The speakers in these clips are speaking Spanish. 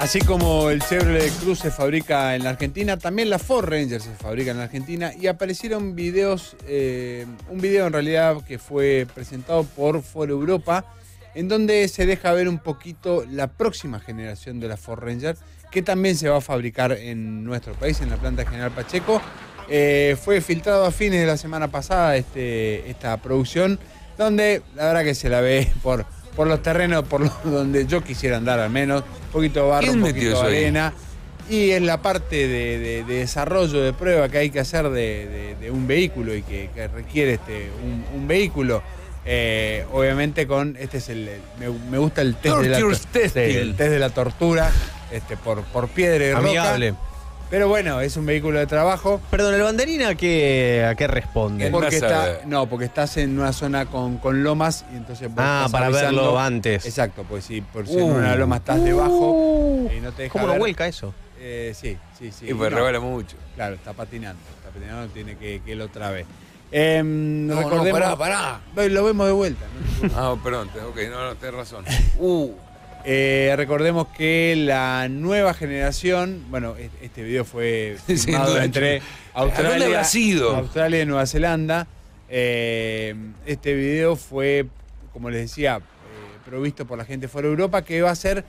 Así como el Chevrolet Cruze se fabrica en la Argentina, también la Ford Ranger se fabrica en la Argentina y aparecieron videos, un video en realidad que fue presentado por Ford Europa, en donde se deja ver un poquito la próxima generación de la Ford Ranger, que también se va a fabricar en nuestro país, en la planta General Pacheco. Fue filtrado a fines de la semana pasada esta producción, donde la verdad que se la ve por los terrenos, donde yo quisiera andar al menos, un poquito barro, un poquito arena, y es la parte de desarrollo, de prueba que hay que hacer de un vehículo y que requiere un vehículo, obviamente con, este es me gusta el test de la tortura, por piedra y amigable. Roca. Pero bueno, es un vehículo de trabajo. Perdón, ¿el banderín a qué responde? Porque estás en una zona con lomas y entonces vos estás para avisando, verlo antes. Exacto, pues si en una loma estás debajo y no te deja. ¿Cómo lo vuelca eso? Sí. Y pues regala mucho. Claro, está patinando, tiene que lo trabe. Pará. Lo vemos de vuelta. ¿No? Perdón, ok, no, tenés razón. Recordemos que la nueva generación, este video fue filmado entre Australia y Nueva Zelanda. Este video fue, como les decía, provisto por la gente fuera de Europa, que va a ser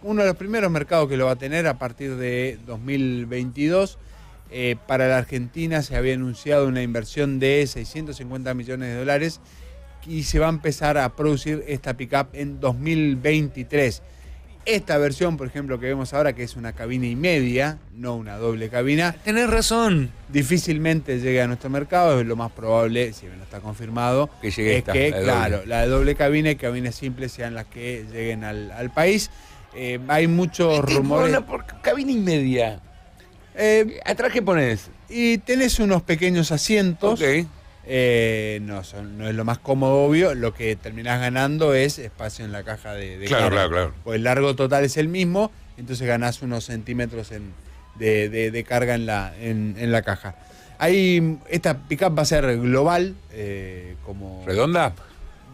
uno de los primeros mercados que lo va a tener a partir de 2022. Para la Argentina se había anunciado una inversión de $650 millones y se va a empezar a producir esta pickup en 2023. Esta versión, por ejemplo, que vemos ahora, que es una cabina y media, no una doble cabina. Tenés razón. Difícilmente llegue a nuestro mercado, es lo más probable, si bien no está confirmado, que llegue la de doble cabina y cabinas simples sean las que lleguen al país. Hay muchos rumores. Bueno, por cabina y media. ¿Atrás qué ponés? Y tenés unos pequeños asientos. Ok. No es lo más cómodo, obvio. Lo que terminás ganando es espacio en la caja de carga. Pues el largo total es el mismo, entonces ganás unos centímetros de carga en la caja. Esta pickup va a ser global, como redonda.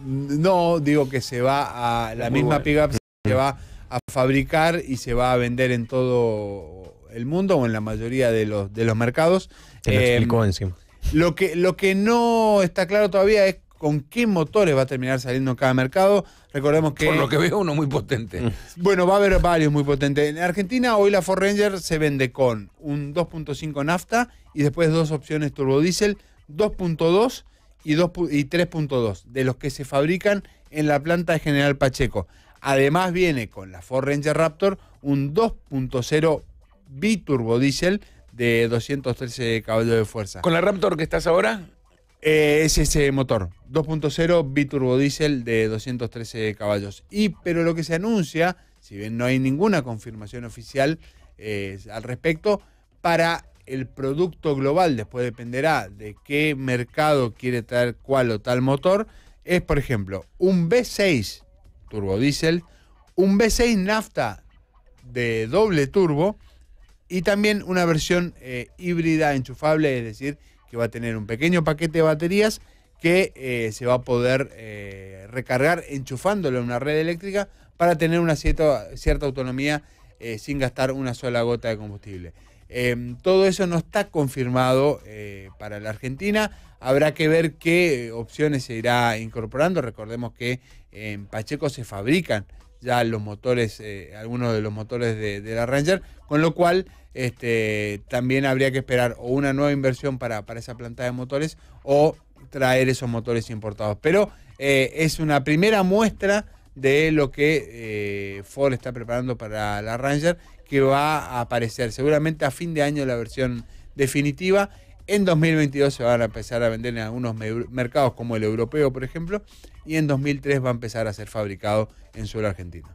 No, digo que se va a la misma pickup se va a fabricar y se va a vender en todo el mundo o en la mayoría de los mercados. Te lo explicó encima. Lo que no está claro todavía es con qué motores va a terminar saliendo en cada mercado. Recordemos que... Por lo que veo, uno muy potente. Bueno, va a haber varios muy potentes. En Argentina, hoy la Ford Ranger se vende con un 2.5 NAFTA y después dos opciones turbodiesel, 2.2 y 3.2, de los que se fabrican en la planta de General Pacheco. Además viene con la Ford Ranger Raptor un 2.0 biturbodiesel, de 213 caballos de fuerza. ¿Con la Raptor que estás ahora? Es ese motor, 2.0 biturbodiesel de 213 caballos. Pero lo que se anuncia, si bien no hay ninguna confirmación oficial al respecto, para el producto global, después dependerá de qué mercado quiere traer cuál o tal motor, es, por ejemplo, un V6 turbodiesel, un V6 nafta de doble turbo, y también una versión híbrida enchufable, es decir, que va a tener un pequeño paquete de baterías que se va a poder recargar enchufándolo en una red eléctrica para tener una cierta autonomía sin gastar una sola gota de combustible. Todo eso no está confirmado para la Argentina. Habrá que ver qué opciones se irá incorporando. Recordemos que en Pacheco se fabrican ya los motores, algunos de los motores de la Ranger, con lo cual... también habría que esperar o una nueva inversión para esa planta de motores o traer esos motores importados. Pero es una primera muestra de lo que Ford está preparando para la Ranger, que va a aparecer seguramente a fin de año la versión definitiva. En 2022 se van a empezar a vender en algunos mercados como el europeo, por ejemplo, y en 2003 va a empezar a ser fabricado en suelo argentino.